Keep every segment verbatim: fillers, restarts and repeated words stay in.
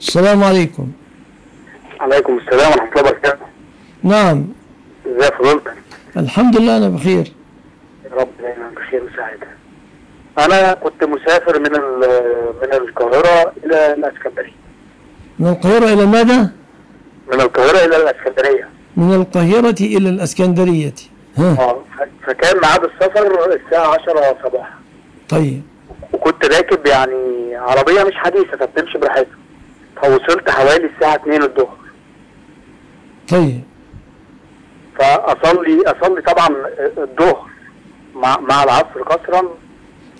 السلام عليكم. عليكم السلام ورحمة الله وبركاته. نعم. ازي فضيلتك؟ الحمد لله أنا بخير. يا رب دايما بخير وسعادة. أنا كنت مسافر من من القاهرة إلى الإسكندرية. من القاهرة إلى ماذا؟ من القاهرة إلى الإسكندرية. من القاهرة إلى الإسكندرية. ها. فكان ميعاد السفر الساعة عشرة صباحا. طيب. وكنت راكب يعني عربية مش حديثة فبتمشي براحتها. فوصلت حوالي الساعة اتنين الظهر. طيب. فأصلي أصلي طبعا الظهر مع مع العصر قصرا.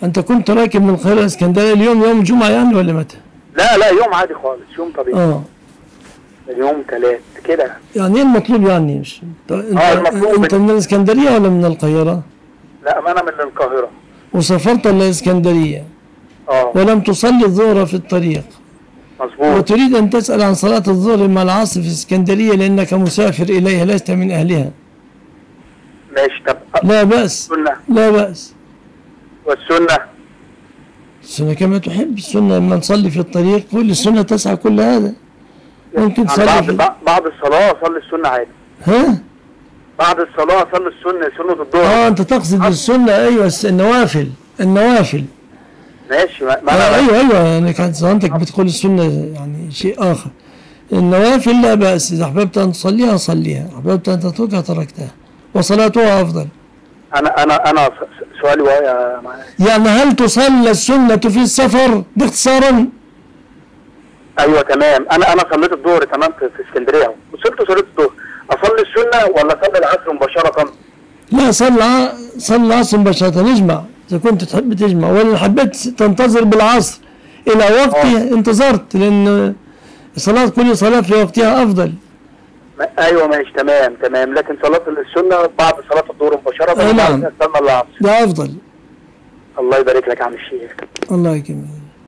أنت كنت راكب من القاهرة الإسكندرية اليوم يوم الجمعة يعني ولا متى؟ لا لا يوم عادي خالص يوم طبيعي. اه. اليوم ثلاث كده. يعني إيه المطلوب يعني مش؟ اه المطلوب أنت من الإسكندرية ولا من القاهرة؟ لا ما أنا من القاهرة. وسافرت للإسكندرية. اه. ولم تصلي الظهر في الطريق. مظبوط. وتريد أن تسأل عن صلاة الظهر مع العصر في الإسكندرية لأنك مسافر إليها لست من أهلها. ماشي طب لا بأس. السنة. لا بأس. والسنة؟ السنة كما تحب، السنة لما نصلي في الطريق كل السنة تسعى كل هذا. ممكن تصلي بعد بعد الصلاة أصلي السنة عادي. ها؟ بعد الصلاة أصلي السنة سنة الظهر. اه أنت تقصد السنة أيوه النوافل النوافل. ماشي ما آه ايوه ايوه يعني كانت ظننتك بتقول السنه يعني شيء اخر. النوافل لا باس، اذا احببت ان تصليها صليها، احببت ان تتركها تركتها، وصلاتها افضل. انا انا انا سؤالي يا يعني هل تصلى السنه في السفر باختصارا؟ ايوه تمام، انا انا صليت الظهر تمام في اسكندريه وصلت صليت الظهر، اصلي السنه ولا اصلي العصر مباشره؟ لا صلى صلى العصر مباشره نجمع. إذا كنت تحب تجمع ولا حبيت تنتظر بالعصر إلى وقتها انتظرت لأن صلاة كل صلاة في وقتها أفضل. ما أيوه ماشي تمام تمام لكن صلاة السنة بعد صلاة الظهر مباشرة. نعم. ده أفضل. الله يبارك لك يا عم الشيخ. الله يكرمك.